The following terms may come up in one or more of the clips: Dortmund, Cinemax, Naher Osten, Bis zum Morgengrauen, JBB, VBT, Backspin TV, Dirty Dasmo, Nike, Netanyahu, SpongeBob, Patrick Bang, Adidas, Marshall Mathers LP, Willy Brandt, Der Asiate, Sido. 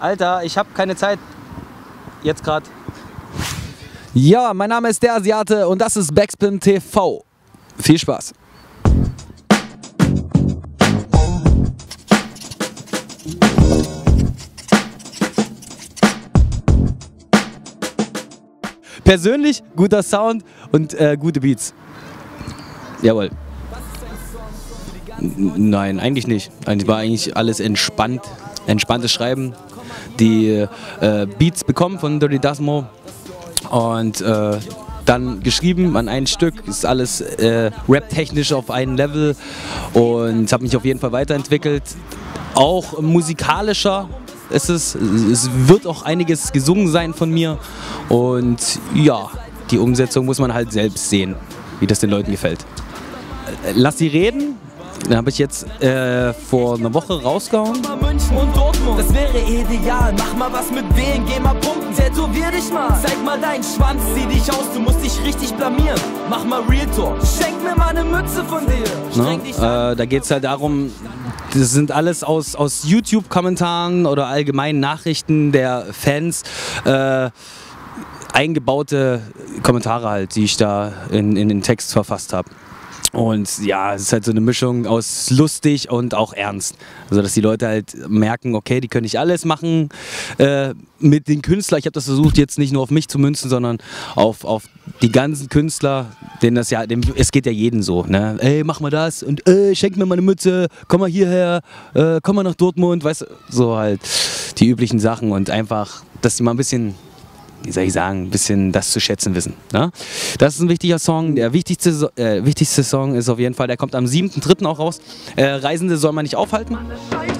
Alter, ich habe keine Zeit. Jetzt gerade. Ja, mein Name ist der Asiate und das ist Backspin TV. Viel Spaß. Persönlich guter Sound und gute Beats. Jawohl. Nein, eigentlich nicht. Eigentlich war eigentlich alles entspannt. Entspanntes Schreiben. Die Beats bekommen von Dirty Dasmo und dann geschrieben an ein Stück. Ist alles rap-technisch auf einem Level und habe mich auf jeden Fall weiterentwickelt. Auch musikalischer. Es wird auch einiges gesungen sein von mir und ja, die Umsetzung muss man halt selbst sehen, wie das den Leuten gefällt. Lass sie reden, den habe ich jetzt vor einer Woche rausgehauen. Das wäre ideal, mach mal was mit denen, geh mal punkten, tätowier dich mal. Zeig mal deinen Schwanz, zieh dich aus, du musst dich richtig blamieren. Mach mal Real Talk, schenk mir mal eine Mütze von dir. Na, da geht es halt darum, das sind alles aus YouTube-Kommentaren oder allgemeinen Nachrichten der Fans eingebaute Kommentare halt, die ich da in den Text verfasst habe. Und ja, es ist halt so eine Mischung aus lustig und auch ernst. Also dass die Leute halt merken, okay, die können nicht alles machen mit den Künstlern. Ich habe das versucht jetzt nicht nur auf mich zu münzen, sondern auf die ganzen Künstler, denen das ja, es geht ja jedem so, ne? Ey, mach mal das und ey, schenk mir mal eine Mütze, komm mal hierher, komm mal nach Dortmund, weißt du, so halt die üblichen Sachen und einfach, dass die mal ein bisschen... wie soll ich sagen, ein bisschen das zu schätzen wissen. Ne? Das ist ein wichtiger Song. Der wichtigste Song ist auf jeden Fall, der kommt am 7.3. auch raus. Reisende soll man nicht aufhalten.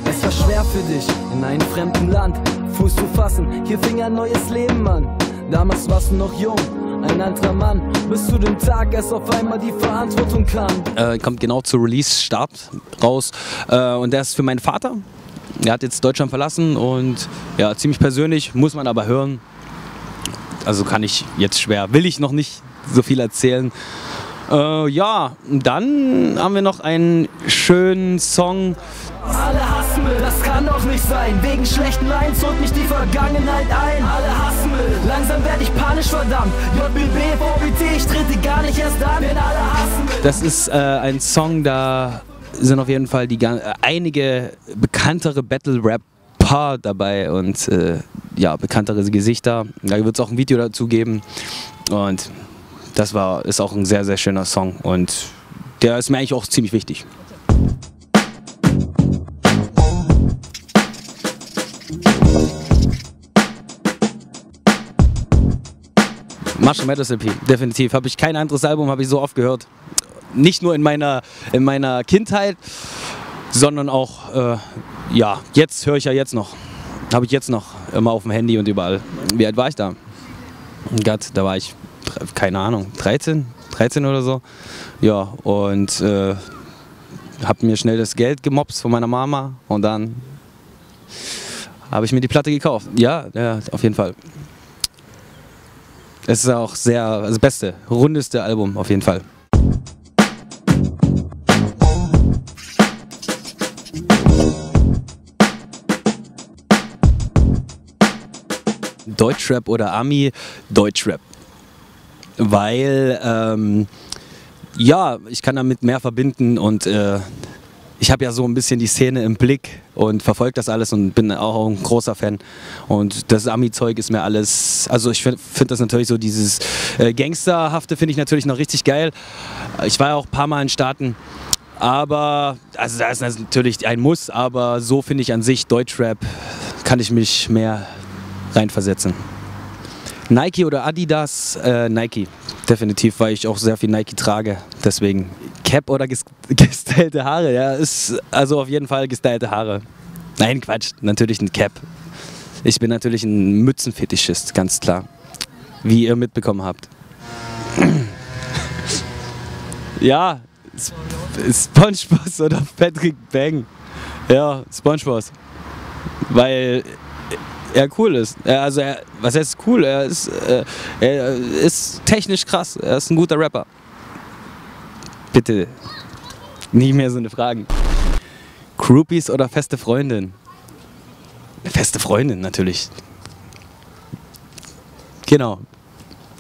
Es war schwer für dich, in einem fremden Land Fuß zu fassen. Hier fing ein neues Leben an. Damals warst du noch jung, ein anderer Mann. Bis zu dem Tag erst auf einmal die Verantwortung kam. Kommt genau zu Release-Start raus. Und der ist für meinen Vater. Er hat jetzt Deutschland verlassen und ja, ziemlich persönlich, muss man aber hören. Also kann ich jetzt schwer, will ich noch nicht so viel erzählen. Ja, dann haben wir noch einen schönen Song. Alle hassen mich, das kann doch nicht sein. Wegen schlechten Lines holt mich die Vergangenheit ein. Alle hassen mich, langsam werde ich panisch, verdammt. JBB, VBT, ich trete gar nicht erst an, denn alle hassen mich. Das ist ein Song, da sind auf jeden Fall einige bekanntere Battle-Rapper dabei und... ja, bekanntere Gesichter. Da wird es auch ein Video dazu geben und das ist auch ein sehr, sehr schöner Song und der ist mir eigentlich auch ziemlich wichtig. Marshall Mathers LP, definitiv. Habe ich kein anderes Album, habe ich so oft gehört. Nicht nur in meiner Kindheit, sondern auch, ja, jetzt höre ich ja jetzt noch. Habe ich jetzt noch immer auf dem Handy und überall. Wie alt war ich da? Gott, da war ich, keine Ahnung, 13 oder so. Ja, und habe mir schnell das Geld gemobst von meiner Mama und dann habe ich mir die Platte gekauft. Ja, ja, auf jeden Fall. Es ist auch sehr, also das beste, rundeste Album auf jeden Fall. Deutschrap oder Ami, Deutschrap, weil ja, ich kann damit mehr verbinden und ich habe ja so ein bisschen die Szene im Blick und verfolge das alles und bin auch ein großer Fan und das Ami-Zeug ist mir alles, also ich finde das natürlich so, dieses Gangsterhafte finde ich natürlich noch richtig geil. Ich war ja auch ein paar Mal in den Staaten, aber, also da ist natürlich ein Muss, aber so finde ich an sich Deutschrap, kann ich mich mehr reinversetzen. Nike oder Adidas? Nike. Definitiv, weil ich auch sehr viel Nike trage. Deswegen Cap oder gestylte Haare? Ja, ist also auf jeden Fall gestylte Haare. Nein, Quatsch. Natürlich ein Cap. Ich bin natürlich ein Mützenfetischist, ganz klar. Wie ihr mitbekommen habt. Ja, SpongeBob oder Patrick Bang? Ja, SpongeBob. Weil... er cool ist. Also er, was heißt cool? Er ist technisch krass. Er ist ein guter Rapper. Bitte. Nicht mehr so eine Fragen. Groupies oder feste Freundin? Feste Freundin natürlich. Genau.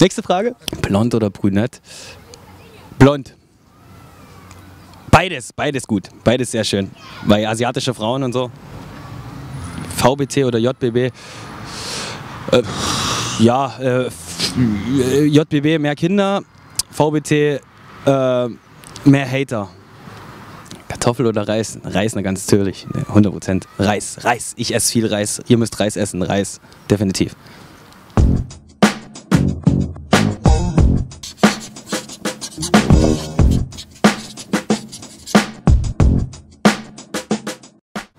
Nächste Frage. Blond oder brünett? Blond. Beides, beides gut. Beides sehr schön. Bei asiatische Frauen und so. VBT oder JBB? JBB mehr Kinder, VBT mehr Hater. Kartoffel oder Reis? Reis, na ganz natürlich, 100%. Reis, Reis, ich esse viel Reis, ihr müsst Reis essen, Reis, definitiv.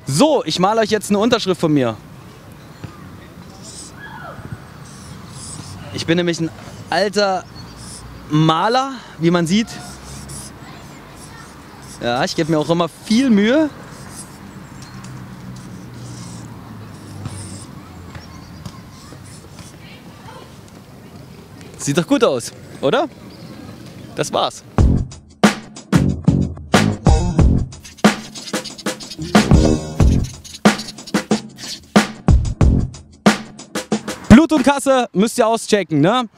So, ich male euch jetzt eine Unterschrift von mir. Ich bin nämlich ein alter Maler, wie man sieht. Ja, ich gebe mir auch immer viel Mühe. Sieht doch gut aus, oder? Das war's. Blut und Kasse müsst ihr auschecken, ne?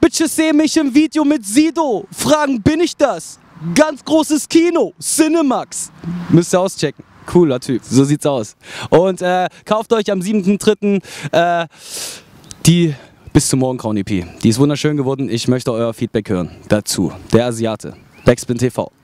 Bitches seh mich im Video mit Sido. Fragen, bin ich das? Ganz großes Kino, Cinemax. Müsst ihr auschecken. Cooler Typ, so sieht's aus. Und kauft euch am 7.3. Die Bis zum Morgengrauen EP. Die ist wunderschön geworden, ich möchte euer Feedback hören. Dazu, der Asiate, Backspin TV.